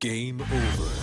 Game over.